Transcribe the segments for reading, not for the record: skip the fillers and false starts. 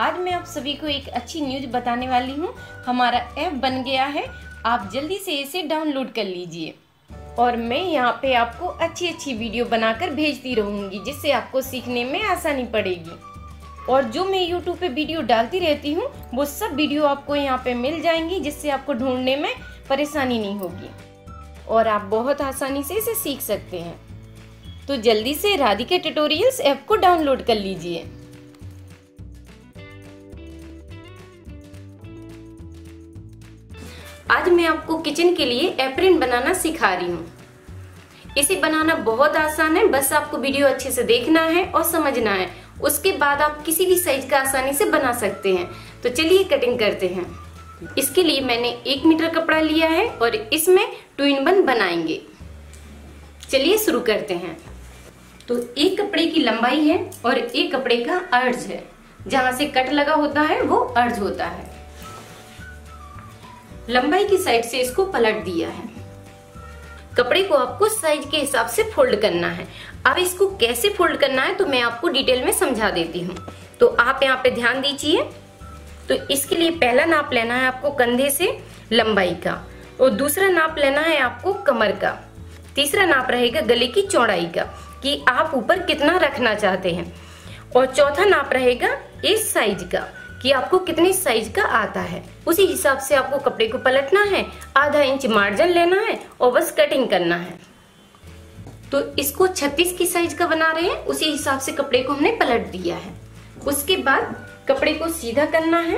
आज मैं आप सभी को एक अच्छी न्यूज़ बताने वाली हूँ। हमारा ऐप बन गया है, आप जल्दी से इसे डाउनलोड कर लीजिए और मैं यहाँ पे आपको अच्छी अच्छी वीडियो बनाकर भेजती रहूँगी जिससे आपको सीखने में आसानी पड़ेगी। और जो मैं YouTube पे वीडियो डालती रहती हूँ वो सब वीडियो आपको यहाँ पे मिल जाएंगी जिससे आपको ढूँढने में परेशानी नहीं होगी और आप बहुत आसानी से इसे सीख सकते हैं। तो जल्दी से राधिका ट्यूटोरियल्स ऐप को डाउनलोड कर लीजिए। आज मैं आपको किचन के लिए एप्रन बनाना सिखा रही हूँ। इसे बनाना बहुत आसान है, बस आपको वीडियो अच्छे से देखना है और समझना है। उसके बाद आप किसी भी साइज का आसानी से बना सकते हैं। तो चलिए कटिंग करते हैं। इसके लिए मैंने 1 मीटर कपड़ा लिया है और इसमें 2 in 1 बनाएंगे। चलिए शुरू करते हैं। तो एक कपड़े की लंबाई है और एक कपड़े का अर्ज है। जहाँ से कट लगा होता है वो अर्ज होता है। लंबाई की साइड से इसको पलट दिया है। कपड़े को आपको साइज के हिसाब से फोल्ड करना है। अब इसको कैसे फोल्ड करना है तो मैं आपको डिटेल में समझा देती हूँ। तो आप यहाँ पे ध्यान दीजिए। तो इसके लिए पहला नाप लेना है आपको कंधे से लंबाई का और दूसरा नाप लेना है आपको कमर का, तीसरा नाप रहेगा गले की चौड़ाई का कि आप ऊपर कितना रखना चाहते हैं, और चौथा नाप रहेगा इस साइज का कि आपको कितने साइज का आता है। उसी हिसाब से आपको कपड़े को पलटना है, आधा इंच मार्जिन लेना है और बस कटिंग करना है। तो इसको 36 की साइज का बना रहे हैं, उसी हिसाब से कपड़े को हमने पलट दिया है। उसके बाद कपड़े को सीधा करना है।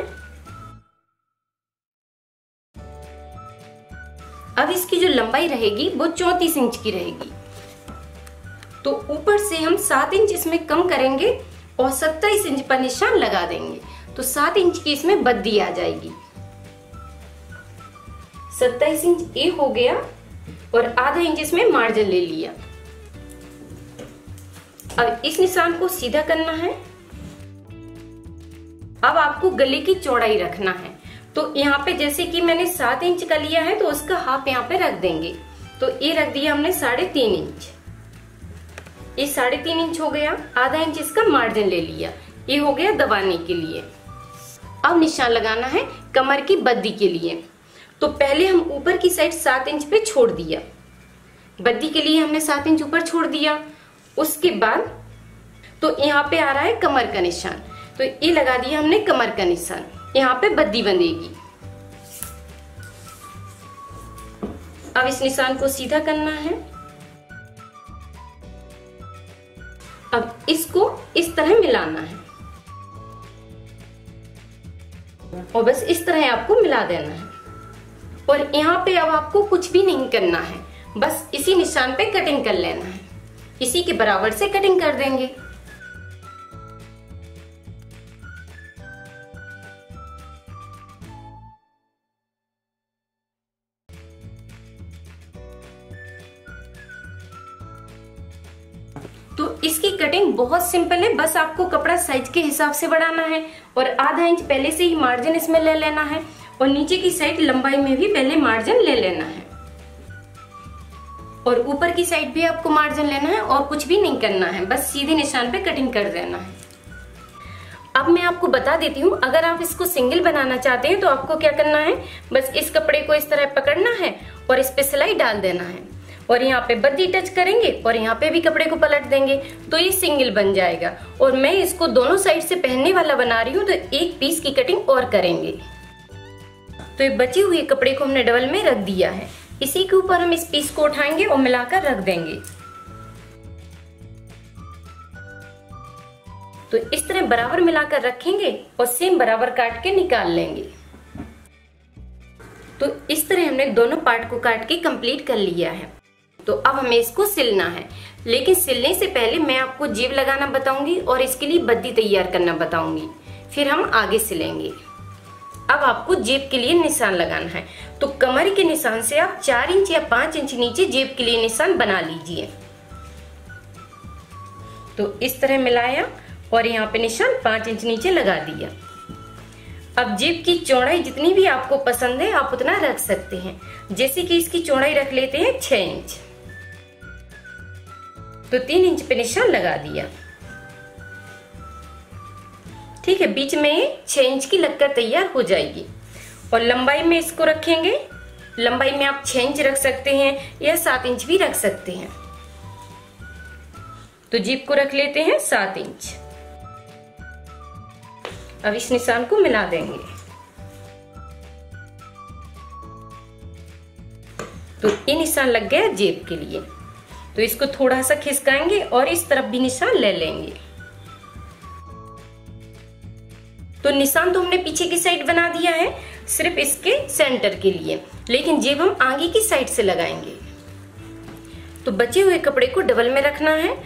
अब इसकी जो लंबाई रहेगी वो 34 इंच की रहेगी। तो ऊपर से हम 7 इंच इसमें कम करेंगे और 27 इंच पर निशान लगा देंगे। तो 7 इंच की इसमें बद्दी आ जाएगी। 27 इंच ए हो गया और आधा इंच इसमें मार्जिन ले लिया। अब इस निशान को सीधा करना है। अब आपको गले की चौड़ाई रखना है। तो यहाँ पे जैसे कि मैंने 7 इंच का लिया है तो उसका हाफ यहाँ पे रख देंगे। तो ये रख दिया हमने 3.5 इंच। ये 3.5 इंच हो गया। आधा इंच इसका मार्जिन ले लिया। ये हो गया दबाने के लिए। अब निशान लगाना है कमर की बद्दी के लिए। तो पहले हम ऊपर की साइड 7 इंच पे छोड़ दिया। बद्दी के लिए हमने 7 इंच ऊपर छोड़ दिया। उसके बाद तो यहाँ पे आ रहा है कमर का निशान। तो ये लगा दिया हमने कमर का निशान। यहाँ पे बद्दी बंधेगी। अब इस निशान को सीधा करना है। अब इसको इस तरह मिलाना है और बस इस तरह आपको मिला देना है। और यहाँ पे अब आपको कुछ भी नहीं करना है, बस इसी निशान पे कटिंग कर लेना है। इसी के बराबर से कटिंग कर देंगे। तो इसकी कटिंग बहुत सिंपल है, बस आपको कपड़ा साइज के हिसाब से बढ़ाना है और आधा इंच पहले से ही मार्जिन इसमें ले लेना है और नीचे की साइड लंबाई में भी पहले मार्जिन ले लेना है और ऊपर की साइड भी आपको मार्जिन लेना है और कुछ भी नहीं करना है, बस सीधे निशान पे कटिंग कर देना है। अब मैं आपको बता देती हूँ, अगर आप इसको सिंगल बनाना चाहते हैं तो आपको क्या करना है, बस इस कपड़े को इस तरह पकड़ना है और इस पे सिलाई डाल देना है और यहाँ पे बद्दी टच करेंगे और यहाँ पे भी कपड़े को पलट देंगे। तो ये सिंगल बन जाएगा। और मैं इसको दोनों साइड से पहनने वाला बना रही हूँ तो एक पीस की कटिंग और करेंगे। तो ये बचे हुए कपड़े को हमने डबल में रख दिया है। इसी के ऊपर हम इस पीस को उठाएंगे और मिलाकर रख देंगे। तो इस तरह बराबर मिलाकर रखेंगे और सेम बराबर काट के निकाल लेंगे। तो इस तरह हमने दोनों पार्ट को काट के कंप्लीट कर लिया है। तो अब हमें इसको सिलना है, लेकिन सिलने से पहले मैं आपको जेब लगाना बताऊंगी और इसके लिए बद्दी तैयार करना बताऊंगी, फिर हम आगे सिलेंगे। अब आपको जेब के लिए निशान लगाना है। तो कमर के निशान से आप 4 इंच या 5 इंच नीचे जेब के लिए निशान बना लीजिए। तो इस तरह मिलाया और यहाँ पे निशान 5 इंच नीचे लगा दिया। अब जेब की चौड़ाई जितनी भी आपको पसंद है आप उतना रख सकते हैं। जैसे कि इसकी चौड़ाई रख लेते हैं 6 इंच। तो 3 इंच पे निशान लगा दिया। ठीक है, बीच में 6 इंच की लक्कर तैयार हो जाएगी। और लंबाई में इसको रखेंगे, लंबाई में आप 6 इंच रख सकते हैं या 7 इंच भी रख सकते हैं। तो जीप को रख लेते हैं 7 इंच। अब इस निशान को मिला देंगे। तो ये निशान लग गया जेब के लिए। तो इसको थोड़ा सा खिसकाएंगे और इस तरफ भी निशान ले लेंगे। तो निशान तो हमने पीछे की साइड बना दिया है सिर्फ इसके सेंटर के लिए, लेकिन जेब हम आगे की साइड से लगाएंगे। तो बचे हुए कपड़े को डबल में रखना है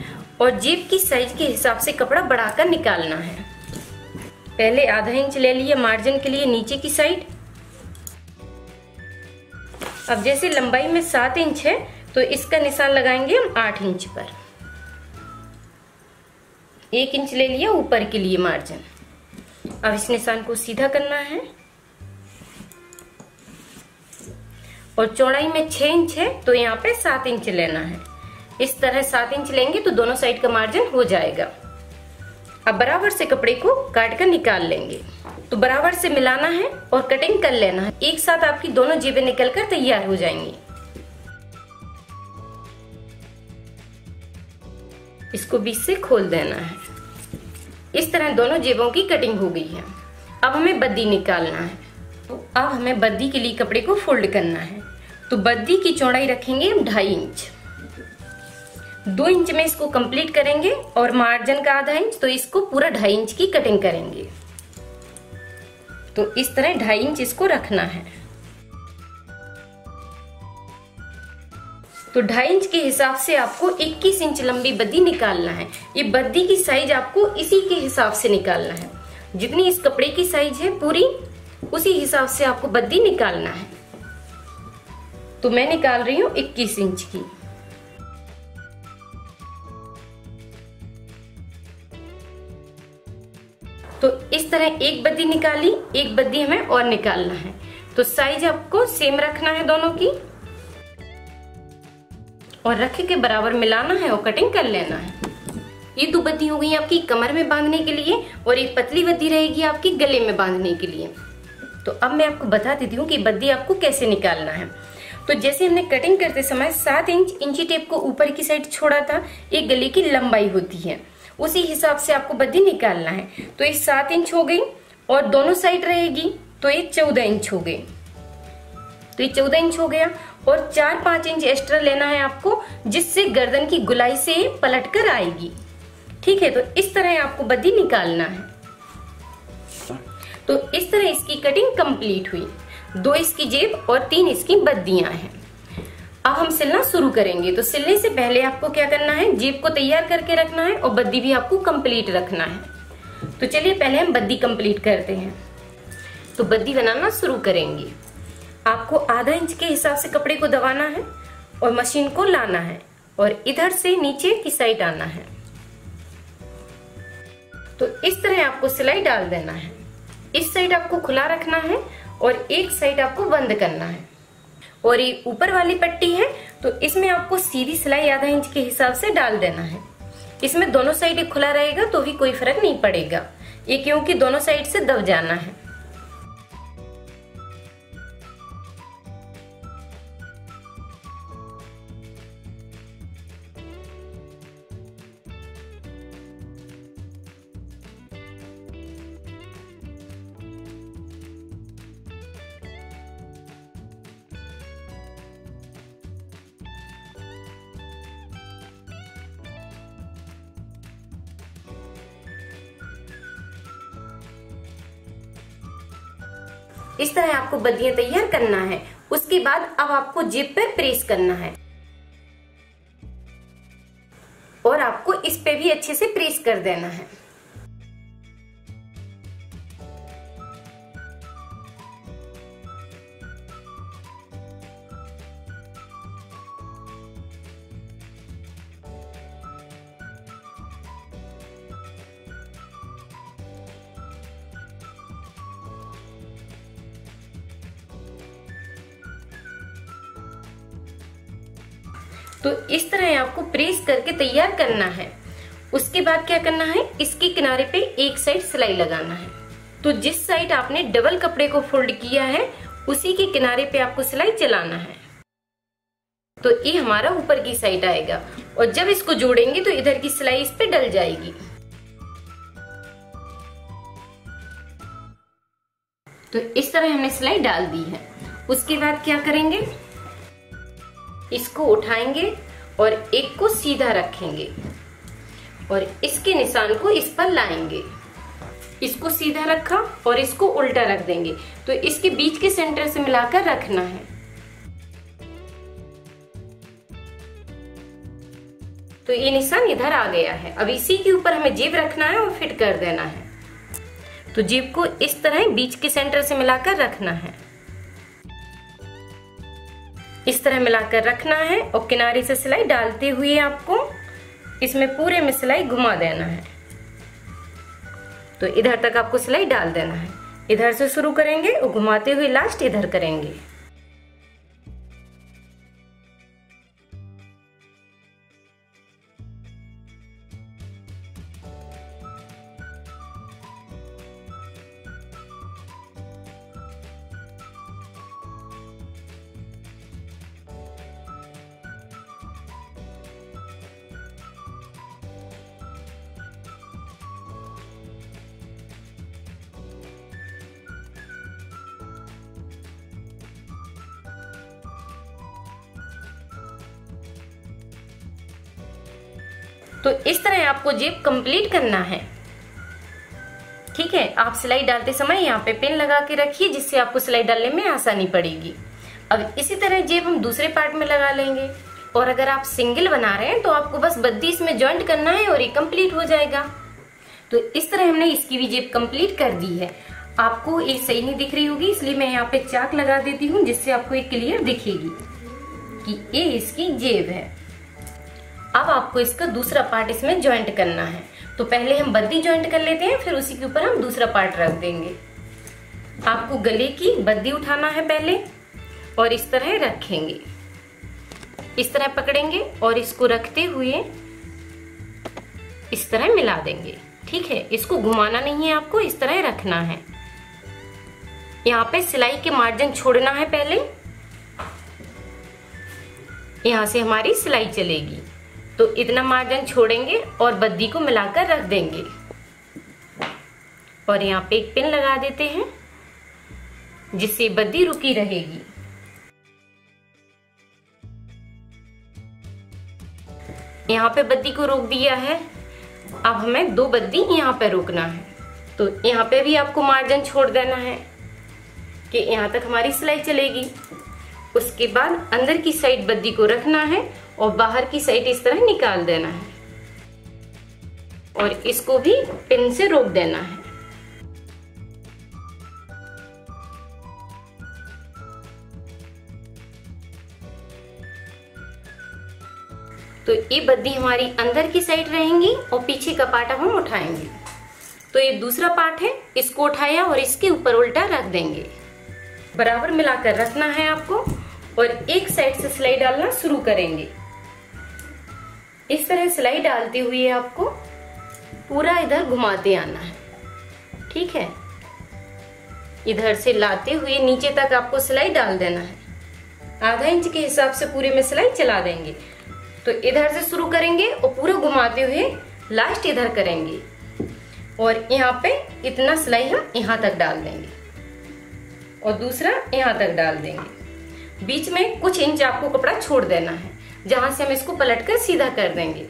और जेब की साइज के हिसाब से कपड़ा बढ़ाकर निकालना है। पहले आधा इंच ले लिए मार्जिन के लिए नीचे की साइड। अब जैसे लंबाई में 7 इंच है तो इसका निशान लगाएंगे हम 8 इंच पर। 1 इंच ले लिया ऊपर के लिए मार्जिन। अब इस निशान को सीधा करना है और चौड़ाई में 6 इंच है तो यहाँ पे 7 इंच लेना है। इस तरह 7 इंच लेंगे तो दोनों साइड का मार्जिन हो जाएगा। अब बराबर से कपड़े को काट कर निकाल लेंगे। तो बराबर से मिलाना है और कटिंग कर लेना है। एक साथ आपकी दोनों जेबें निकलकर तैयार हो जाएंगी। इसको बीच से खोल देना है। इस तरह दोनों जेबों की कटिंग हो गई है। अब हमें बद्दी निकालना है। तो अब हमें बद्दी के लिए कपड़े को फोल्ड करना है। तो बद्दी की चौड़ाई रखेंगे हम 2.5 इंच। 2 इंच में इसको कंप्लीट करेंगे और मार्जिन का आधा इंच, तो इसको पूरा 2.5 इंच की कटिंग करेंगे। तो इस तरह 2.5 इंच इसको रखना है। तो 2.5 इंच के हिसाब से आपको 21 इंच लंबी बद्दी निकालना है। ये बद्दी की साइज आपको इसी के हिसाब से निकालना है। जितनी इस कपड़े की साइज है पूरी उसी हिसाब से आपको बद्दी निकालना है। तो मैं निकाल रही हूँ 21 इंच की। तो इस तरह एक बद्दी निकाली, एक बद्दी हमें और निकालना है। तो साइज आपको सेम रखना है दोनों की और रखे के बराबर मिलाना है और कटिंग कर लेना है। ये 2 बद्दी हो गई आपकी कमर में बांधने के लिए और एक पतली बद्दी रहेगी आपकी गले में बांधने के लिए। तो अब मैं आपको बता देती हूँ कि बद्दी आपको कैसे निकालना है। तो जैसे हमने कटिंग करते समय 7 इंच इंची टेप को ऊपर की साइड छोड़ा था, एक गले की लंबाई होती है, उसी हिसाब से आपको बद्दी निकालना है। तो ये 7 इंच हो गई और दोनों साइड रहेगी तो ये 14 इंच हो गई। तो ये 14 इंच हो गया और 4-5 इंच एक्स्ट्रा लेना है आपको, जिससे गर्दन की गुलाई से पलट कर आएगी। ठीक है, तो इस तरह आपको बद्दी निकालना है। तो इस तरह इसकी कटिंग कंप्लीट हुई। 2 इसकी जेब और 3 इसकी बद्दियां हैं। अब हम सिलना शुरू करेंगे। तो सिलने से पहले आपको क्या करना है, जेब को तैयार करके रखना है और बद्दी भी आपको कंप्लीट रखना है। तो चलिए पहले हम बद्दी कंप्लीट करते हैं। तो बद्दी बनाना शुरू करेंगे। आपको आधा इंच के हिसाब से कपड़े को दबाना है और मशीन को लाना है और इधर से नीचे की साइड आना है। तो इस तरह आपको सिलाई डाल देना है। इस साइड आपको खुला रखना है और एक साइड आपको बंद करना है। और ये ऊपर वाली पट्टी है तो इसमें आपको सीधी सिलाई आधा इंच के हिसाब से डाल देना है। इसमें दोनों साइड खुला रहेगा तो भी कोई फर्क नहीं पड़ेगा, ये क्योंकि दोनों साइड से दब जाना है। इस तरह आपको बद्दियां तैयार करना है। उसके बाद अब आपको जेब पर प्रेस करना है और आपको इस पे भी अच्छे से प्रेस कर देना है। तो इस तरह आपको प्रेस करके तैयार करना है उसके बाद क्या करना है, इसके किनारे पे एक साइड सिलाई लगाना है। तो जिस साइड आपने डबल कपड़े को फोल्ड किया है उसी के किनारे पे आपको सिलाई चलाना है। तो ये हमारा ऊपर की साइड आएगा और जब इसको जोड़ेंगे तो इधर की सिलाई इस पे डल जाएगी। तो इस तरह हमने सिलाई डाल दी है। उसके बाद क्या करेंगे, इसको उठाएंगे और एक को सीधा रखेंगे और इसके निशान को इस पर लाएंगे। इसको सीधा रखा और इसको उल्टा रख देंगे। तो इसके बीच के सेंटर से मिलाकर रखना है। तो ये निशान इधर आ गया है। अब इसी के ऊपर हमें जेब रखना है और फिट कर देना है। तो जेब को इस तरह बीच के सेंटर से मिलाकर रखना है, इस तरह मिलाकर रखना है और किनारे से सिलाई डालते हुए आपको इसमें पूरे में सिलाई घुमा देना है। तो इधर तक आपको सिलाई डाल देना है। इधर से शुरू करेंगे और घुमाते हुए लास्ट इधर करेंगे। तो इस तरह आपको जेब कंप्लीट करना है। ठीक है, आप सिलाई डालते समय यहाँ पे पेन लगा के रखिए जिससे आपको सिलाई डालने में आसानी पड़ेगी। अब इसी तरह जेब हम दूसरे पार्ट में लगा लेंगे। और अगर आप सिंगल बना रहे हैं तो आपको बस बद्दी इसमें ज्वाइंट करना है और ये कंप्लीट हो जाएगा। तो इस तरह हमने इसकी भी जेब कंप्लीट कर दी है। आपको ये सही नहीं दिख रही होगी इसलिए मैं यहाँ पे चाक लगा देती हूँ जिससे आपको ये क्लियर दिखेगी कि ये इसकी जेब है। अब आपको इसका दूसरा पार्ट इसमें ज्वाइंट करना है। तो पहले हम बद्दी ज्वाइंट कर लेते हैं, फिर उसी के ऊपर हम दूसरा पार्ट रख देंगे। आपको गले की बद्दी उठाना है पहले और इस तरह रखेंगे, इस तरह पकड़ेंगे और इसको रखते हुए इस तरह मिला देंगे। ठीक है, इसको घुमाना नहीं है, आपको इस तरह रखना है। यहाँ पे सिलाई के मार्जिन छोड़ना है पहले, यहाँ से हमारी सिलाई चलेगी। तो इतना मार्जिन छोड़ेंगे और बद्दी को मिलाकर रख देंगे और यहाँ पे एक पिन लगा देते हैं जिससे बद्दी रुकी रहेगी। यहाँ पे बद्दी को रोक दिया है। अब हमें दो बद्दी यहाँ पे रोकना है। तो यहाँ पे भी आपको मार्जिन छोड़ देना है कि यहाँ तक हमारी सिलाई चलेगी। उसके बाद अंदर की साइड बद्दी को रखना है और बाहर की साइड इस तरह निकाल देना है और इसको भी पिन से रोक देना है। तो ये बद्दी हमारी अंदर की साइड रहेंगी और पीछे का पार्ट हम उठाएंगे। तो ये दूसरा पार्ट है, इसको उठाया और इसके ऊपर उल्टा रख देंगे। बराबर मिलाकर रखना है आपको और एक साइड से सिलाई डालना शुरू करेंगे। इस तरह सिलाई डालते हुए आपको पूरा इधर घुमाते आना है। ठीक है, इधर से लाते हुए नीचे तक आपको सिलाई डाल देना है। आधा इंच के हिसाब से पूरे में सिलाई चला देंगे। तो इधर से शुरू करेंगे और पूरा घुमाते हुए लास्ट इधर करेंगे और यहाँ पे इतना सिलाई हम यहाँ तक डाल देंगे और दूसरा यहाँ तक डाल देंगे। बीच में कुछ इंच आपको कपड़ा छोड़ देना है जहां से हम इसको पलटकर सीधा कर देंगे।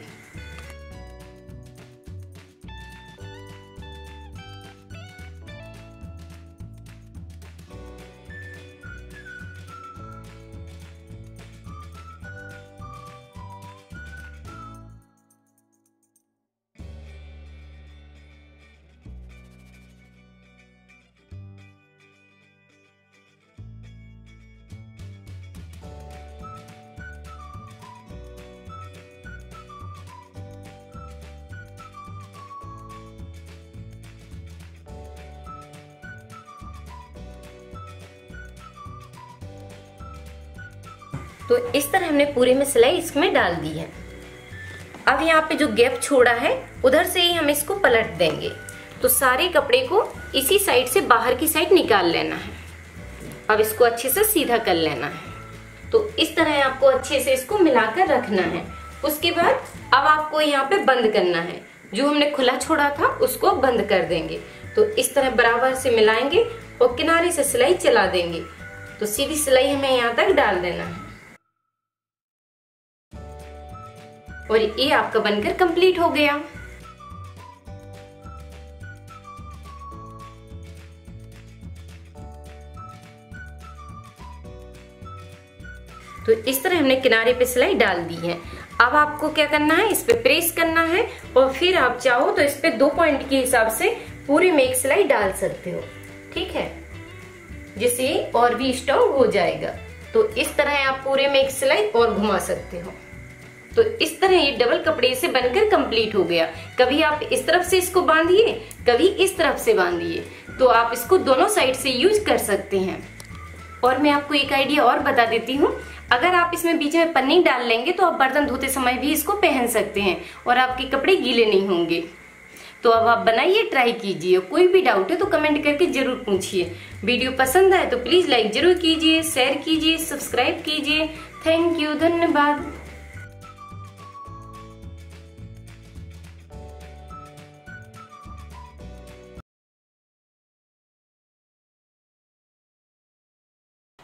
तो इस तरह हमने पूरे में सिलाई इसमें डाल दी है। अब यहाँ पे जो गैप छोड़ा है उधर से ही हम इसको पलट देंगे। तो सारे कपड़े को इसी साइड से बाहर की साइड निकाल लेना है। अब इसको अच्छे से सीधा कर लेना है। तो इस तरह आपको अच्छे से इसको मिलाकर रखना है। उसके बाद अब आपको यहाँ पे बंद करना है, जो हमने खुला छोड़ा था उसको बंद कर देंगे। तो इस तरह बराबर से मिलाएंगे और किनारे से सिलाई चला देंगे। तो सीधी सिलाई हमें यहाँ तक डाल देना है और ये आपका बनकर कंप्लीट हो गया। तो इस तरह हमने किनारे पे सिलाई डाल दी है। अब आपको क्या करना है, इस पे प्रेस करना है और फिर आप चाहो तो इस पे 2 पॉइंट के हिसाब से पूरी में एक सिलाई डाल सकते हो, ठीक है, जिससे और भी स्टॉक हो जाएगा। तो इस तरह आप पूरे में एक सिलाई और घुमा सकते हो। तो इस तरह ये डबल कपड़े से बनकर कंप्लीट हो गया। कभी आप इस तरफ से इसको बांधिए, कभी इस तरफ से बांधिए, तो आप इसको दोनों साइड से यूज कर सकते हैं। और मैं आपको एक आइडिया और बता देती हूँ, अगर आप इसमें बीच में पन्नी डाल लेंगे तो आप बर्तन धोते समय भी इसको पहन सकते हैं और आपके कपड़े गीले नहीं होंगे। तो अब आप बनाइए, ट्राई कीजिए। कोई भी डाउट है तो कमेंट करके जरूर पूछिए। वीडियो पसंद आए तो प्लीज लाइक जरूर कीजिए, शेयर कीजिए, सब्सक्राइब कीजिए। थैंक यू, धन्यवाद।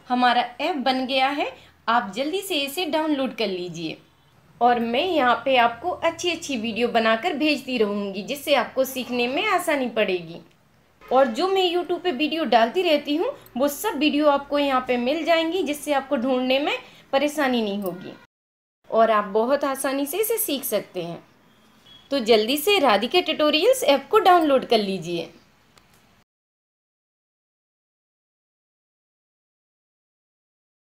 हमारा ऐप बन गया है, आप जल्दी से इसे डाउनलोड कर लीजिए। और मैं यहाँ पे आपको अच्छी अच्छी वीडियो बनाकर भेजती रहूँगी, जिससे आपको सीखने में आसानी पड़ेगी। और जो मैं YouTube पे वीडियो डालती रहती हूँ वो सब वीडियो आपको यहाँ पे मिल जाएंगी, जिससे आपको ढूँढने में परेशानी नहीं होगी और आप बहुत आसानी से इसे सीख सकते हैं। तो जल्दी से राधिका ट्यूटोरियल्स ऐप को डाउनलोड कर लीजिए।